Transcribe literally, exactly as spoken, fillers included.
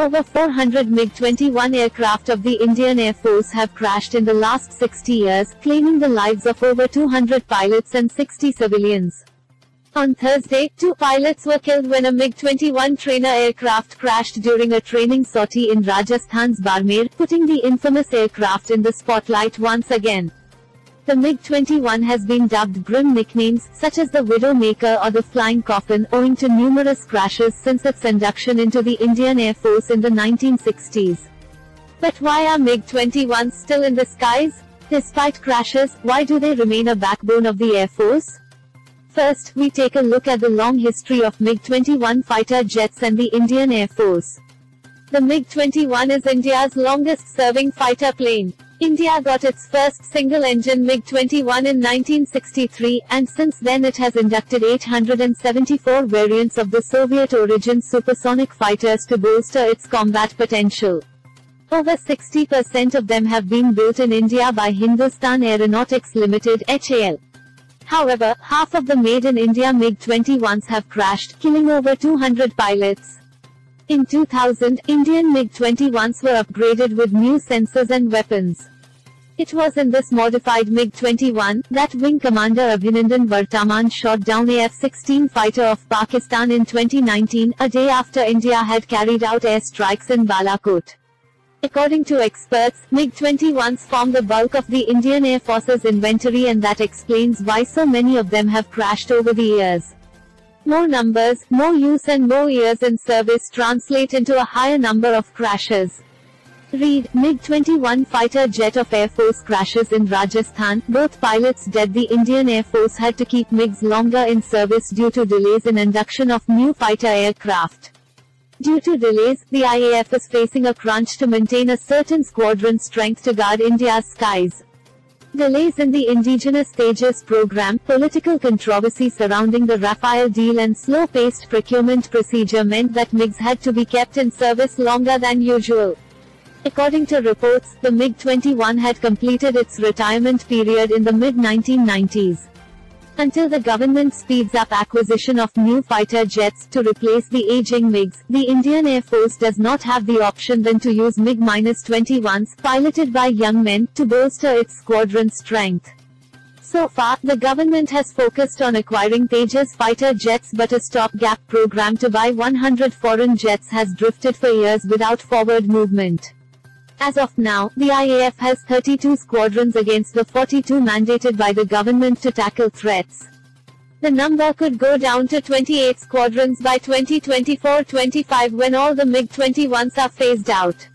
Over four hundred MiG twenty-one aircraft of the Indian Air Force have crashed in the last sixty years, claiming the lives of over two hundred pilots and sixty civilians. On Thursday, two pilots were killed when a MiG twenty-one trainer aircraft crashed during a training sortie in Rajasthan's Barmer, putting the infamous aircraft in the spotlight once again. The MiG twenty-one has been dubbed grim nicknames, such as the Widowmaker or the Flying Coffin, owing to numerous crashes since its induction into the Indian Air Force in the nineteen sixties. But why are MiG twenty-ones still in the skies? Despite crashes, why do they remain a backbone of the Air Force? First, we take a look at the long history of MiG twenty-one fighter jets and the Indian Air Force. The MiG twenty-one is India's longest-serving fighter plane. India got its first single-engine MiG twenty-one in nineteen sixty-three, and since then it has inducted eight hundred seventy-four variants of the Soviet-origin supersonic fighters to bolster its combat potential. Over sixty percent of them have been built in India by Hindustan Aeronautics Limited (H A L). However, half of the made-in-India MiG twenty-ones have crashed, killing over two hundred pilots. In two thousand, Indian MiG twenty-ones were upgraded with new sensors and weapons. It was in this modified MiG twenty-one that Wing Commander Abhinandan Varthaman shot down a F sixteen fighter of Pakistan in twenty nineteen, a day after India had carried out airstrikes in Balakot. According to experts, MiG twenty-ones form the bulk of the Indian Air Force's inventory, and that explains why so many of them have crashed over the years. More numbers, more use and more years in service translate into a higher number of crashes. Read, MiG twenty-one fighter jet of Air Force crashes in Rajasthan, both pilots dead. The Indian Air Force had to keep MiGs longer in service due to delays in induction of new fighter aircraft. Due to delays, the I A F is facing a crunch to maintain a certain squadron strength to guard India's skies. Delays in the indigenous Tejas program, political controversy surrounding the Rafale deal and slow-paced procurement procedure meant that MiGs had to be kept in service longer than usual. According to reports, the MiG twenty-one had completed its retirement period in the mid nineteen nineties. Until the government speeds up acquisition of new fighter jets to replace the aging MiGs, the Indian Air Force does not have the option than to use MiG twenty-ones, piloted by young men, to bolster its squadron strength. So far, the government has focused on acquiring Tejas fighter jets, but a stopgap program to buy one hundred foreign jets has drifted for years without forward movement. As of now, the I A F has thirty-two squadrons against the forty-two mandated by the government to tackle threats. The number could go down to twenty-eight squadrons by twenty twenty-four twenty-five when all the MiG twenty-ones are phased out.